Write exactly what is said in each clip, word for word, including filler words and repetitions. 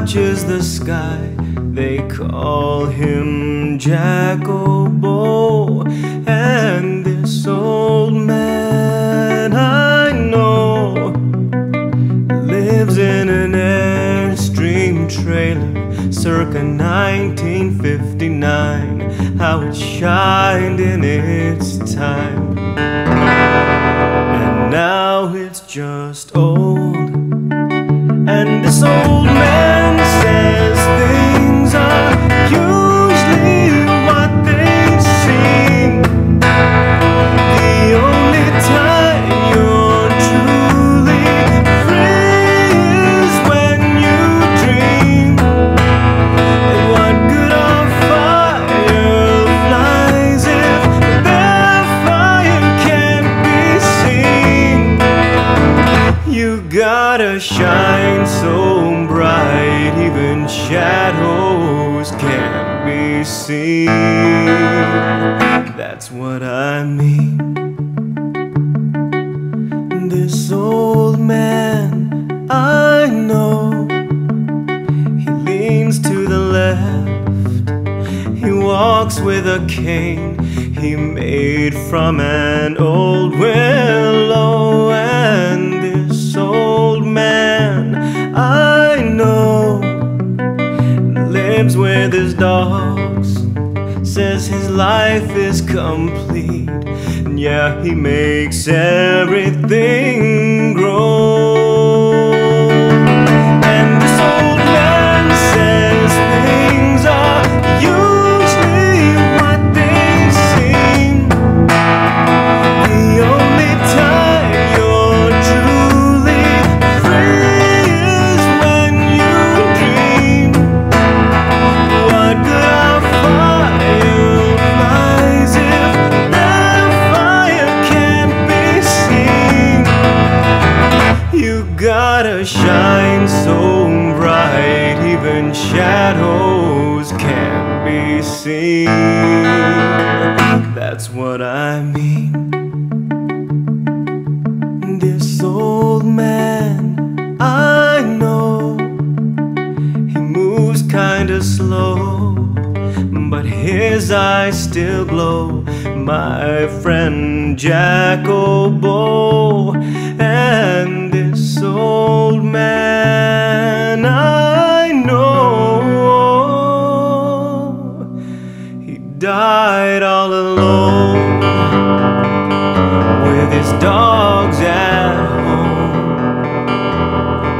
touches the sky. They call him Jacobo. And this old man I know lives in an Airstream trailer circa nineteen fifty-nine. How it shined in its time, and now it's just old. And this old man says things are usually what they seem. The only time you're truly free is when you dream. And what good are fireflies if their fire can't be seen? You gotta shine so bright, even shadows can't be seen. That's what I mean. This old man I know, he leans to the left, he walks with a cane he made from an old willow. And this old man I know lives with his dogs, says his life is complete, and yeah, he makes everything grow. Gotta shine so bright, even shadows can't be seen. That's what I mean. This old man I know, he moves kinda slow, but his eyes still glow. My friend Jacobo. And this old man I know, he died all alone with his dogs at home.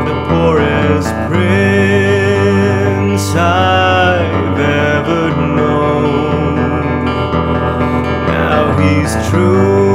The poorest prince I've ever known. Now he's true.